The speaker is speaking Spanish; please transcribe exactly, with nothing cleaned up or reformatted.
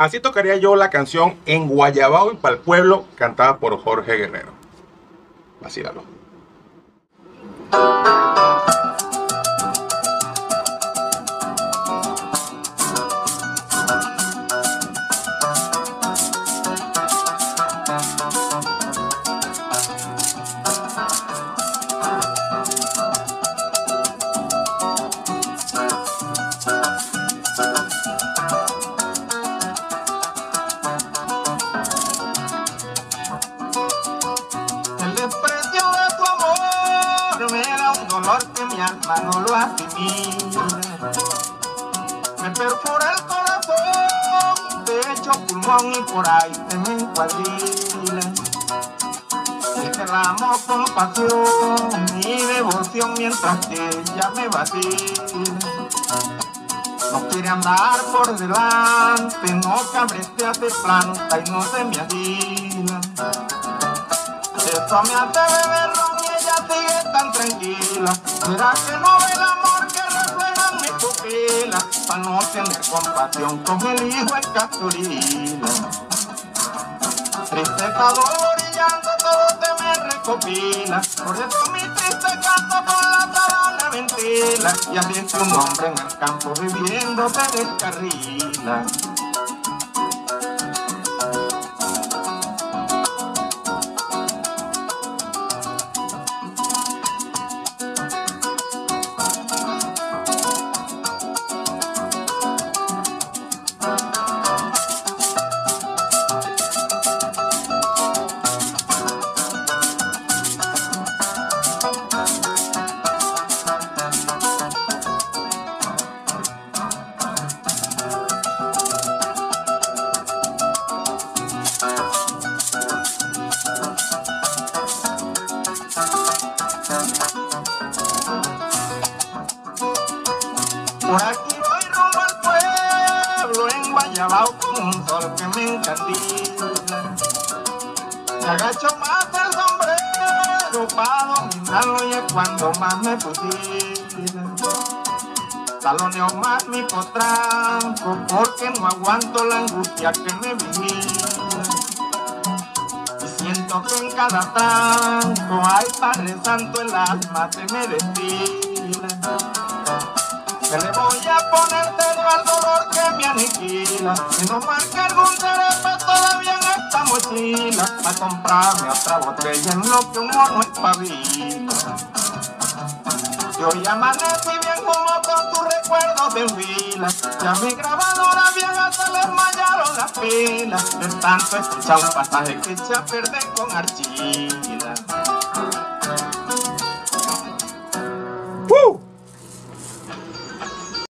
Así tocaría yo la canción En Guayabao y Pal Pueblo, cantada por Jorge Guerrero. Vacílalo. No lo asimila, me perfora el corazón, pecho, pulmón y por ahí se me encuadrila. Derramo con pasión mi devoción mientras que ella me vacila. No quiere andar por delante, no cabrestea, se planta y no se me asila. Eso me hace beber ron y ella sigue tan tranquila. Será que no ve el amor que refleja en mi pupila, pa' no tener compasión con el hijo en Casturila. Tristeza brillando, todo se me recopila, por eso mi triste canto por la tarana ventila, y así es un hombre en el campo viviendo se descarrila. Por aquí voy rumbo al pueblo, en Guayabao con un sol que me encandila. Me agacho más el sombrero para dominarlo y es cuando más me fusila. Taloneo más mi potranco porque no aguanto la angustia que me vigila. Y siento que en cada tranco, ay Padre Santo, el alma se me destila. Que le voy a poner cero al dolor que me aniquila, que no marca algún cerebro todavía en esta mochila, pa' comprarme otra botella en lo que un mono espabila. Y hoy amanecí bien como con tus recuerdos de vila, ya mi grabadora vieja se les mayaron las pilas, de tanto escuchar un pasaje que eché a perder con archila.